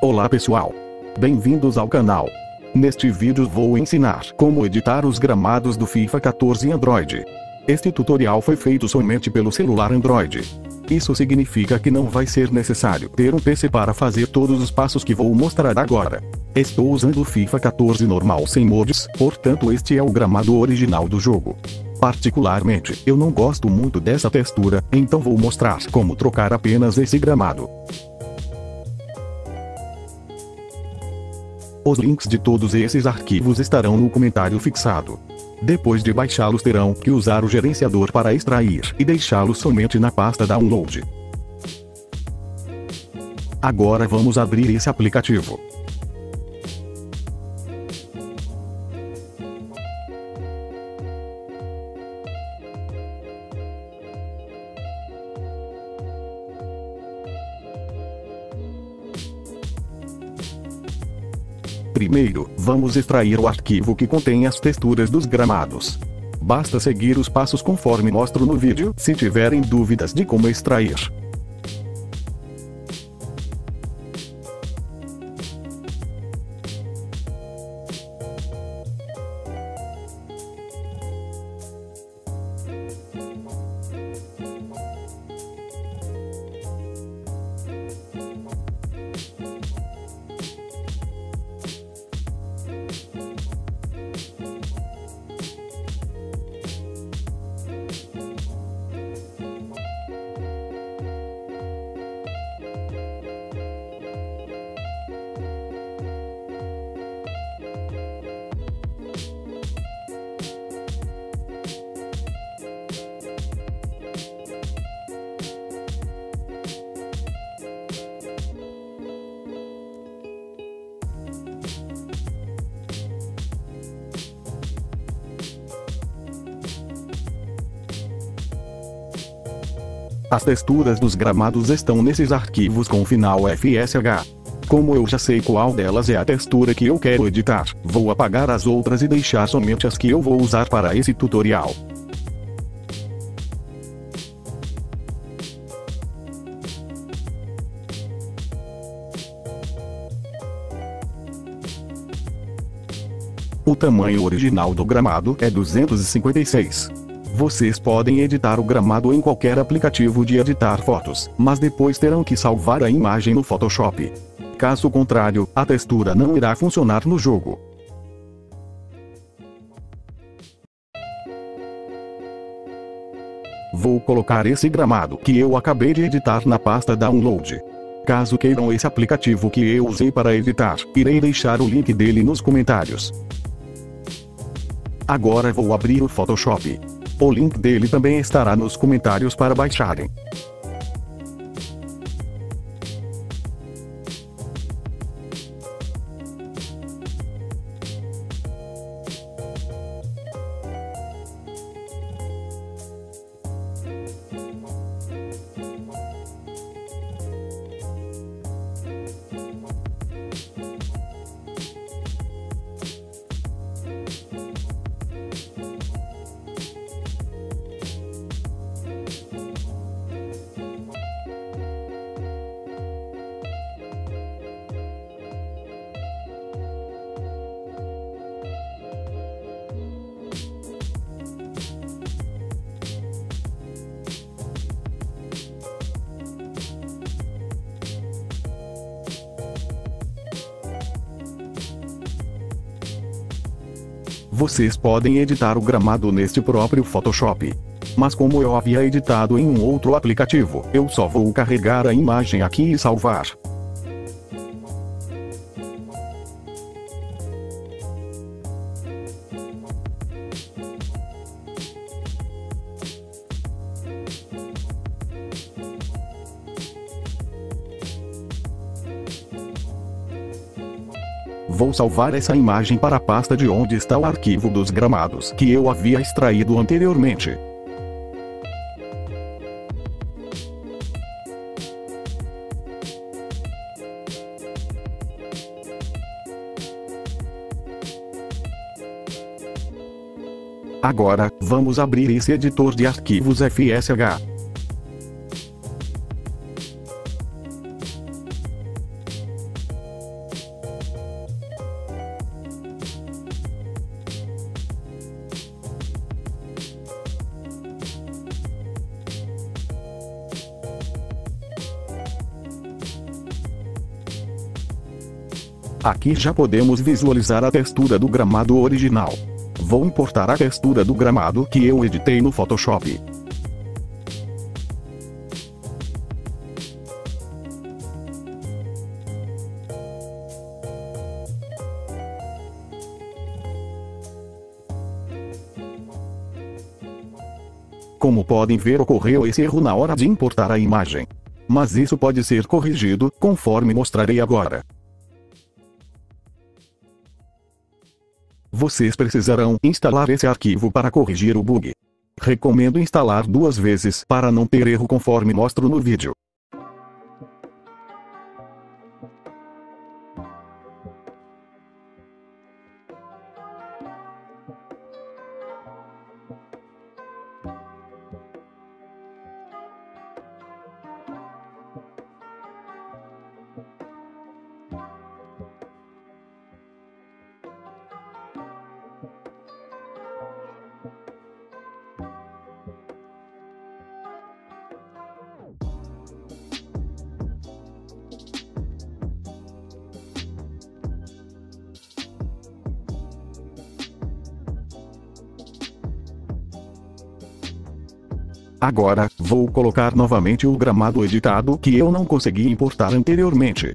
Olá pessoal! Bem-vindos ao canal. Neste vídeo vou ensinar como editar os gramados do FIFA 14 Android. Este tutorial foi feito somente pelo celular Android. Isso significa que não vai ser necessário ter um PC para fazer todos os passos que vou mostrar agora. Estou usando o FIFA 14 normal sem mods, portanto este é o gramado original do jogo. Particularmente, eu não gosto muito dessa textura, então vou mostrar como trocar apenas esse gramado. Os links de todos esses arquivos estarão no comentário fixado. Depois de baixá-los terão que usar o gerenciador para extrair e deixá-los somente na pasta download. Agora vamos abrir esse aplicativo. Primeiro, vamos extrair o arquivo que contém as texturas dos gramados. Basta seguir os passos conforme mostro no vídeo, se tiverem dúvidas de como extrair. As texturas dos gramados estão nesses arquivos com o final FSH. Como eu já sei qual delas é a textura que eu quero editar, vou apagar as outras e deixar somente as que eu vou usar para esse tutorial. O tamanho original do gramado é 256. Vocês podem editar o gramado em qualquer aplicativo de editar fotos, mas depois terão que salvar a imagem no Photoshop. Caso contrário, a textura não irá funcionar no jogo. Vou colocar esse gramado que eu acabei de editar na pasta Download. Caso queiram esse aplicativo que eu usei para editar, irei deixar o link dele nos comentários. Agora vou abrir o Photoshop. O link dele também estará nos comentários para baixarem. Vocês podem editar o gramado neste próprio Photoshop. Mas como eu havia editado em um outro aplicativo, eu só vou carregar a imagem aqui e salvar. Vou salvar essa imagem para a pasta de onde está o arquivo dos gramados que eu havia extraído anteriormente. Agora, vamos abrir esse editor de arquivos FSH. Aqui já podemos visualizar a textura do gramado original. Vou importar a textura do gramado que eu editei no Photoshop. Como podem ver, ocorreu esse erro na hora de importar a imagem. Mas isso pode ser corrigido, conforme mostrarei agora. Vocês precisarão instalar esse arquivo para corrigir o bug. Recomendo instalar 2 vezes para não ter erro, conforme mostro no vídeo. Agora, vou colocar novamente o gramado editado que eu não consegui importar anteriormente.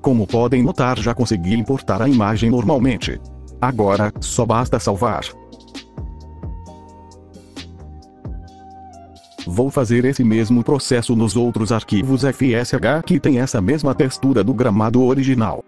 Como podem notar, já consegui importar a imagem normalmente. Agora, só basta salvar. Vou fazer esse mesmo processo nos outros arquivos FSH que tem essa mesma textura do gramado original.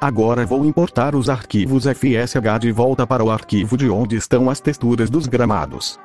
Agora vou importar os arquivos FSH de volta para o arquivo de onde estão as texturas dos gramados.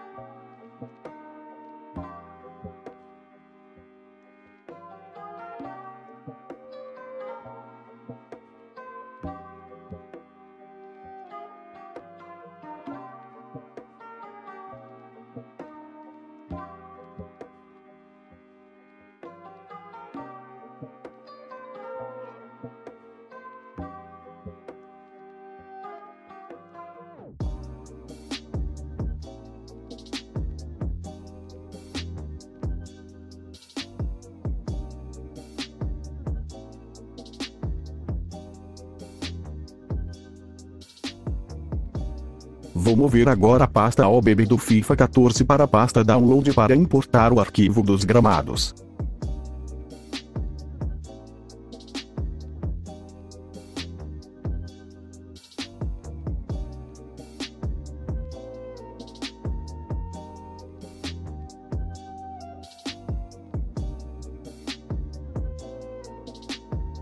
Vou mover agora a pasta OBB do FIFA 14 para a pasta Download para importar o arquivo dos gramados.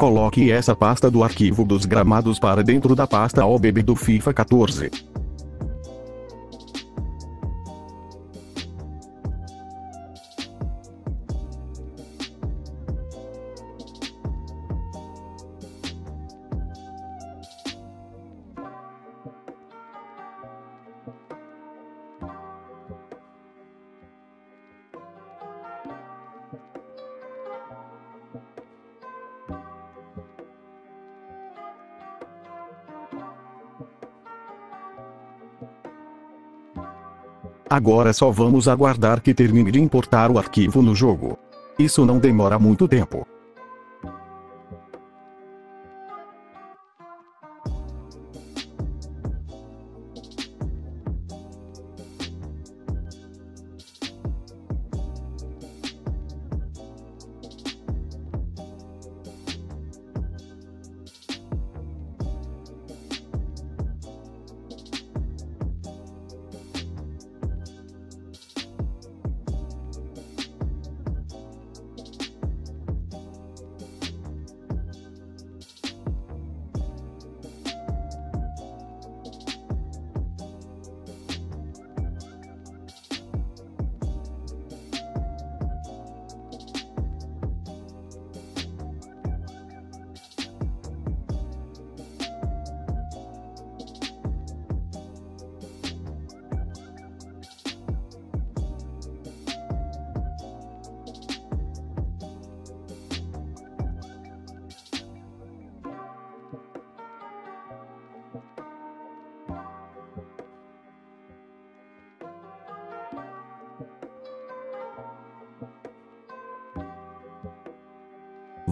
Coloque essa pasta do arquivo dos gramados para dentro da pasta OBB do FIFA 14. Agora só vamos aguardar que termine de importar o arquivo no jogo. Isso não demora muito tempo.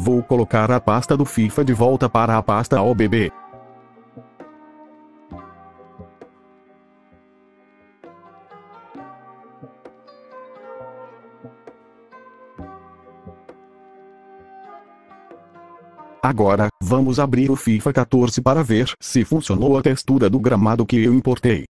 Vou colocar a pasta do FIFA de volta para a pasta OBB. Agora, vamos abrir o FIFA 14 para ver se funcionou a textura do gramado que eu importei.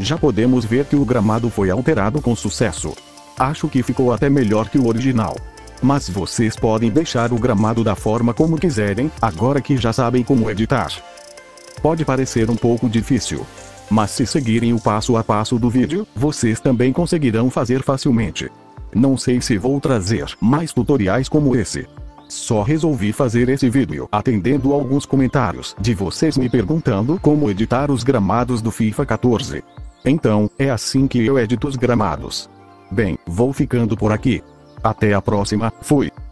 Já podemos ver que o gramado foi alterado com sucesso. Acho que ficou até melhor que o original. Mas vocês podem deixar o gramado da forma como quiserem, agora que já sabem como editar. Pode parecer um pouco difícil, mas se seguirem o passo a passo do vídeo, vocês também conseguirão fazer facilmente. Não sei se vou trazer mais tutoriais como esse. Só resolvi fazer esse vídeo atendendo alguns comentários de vocês me perguntando como editar os gramados do FIFA 14. Então, é assim que eu edito os gramados. Bem, vou ficando por aqui. Até a próxima, fui!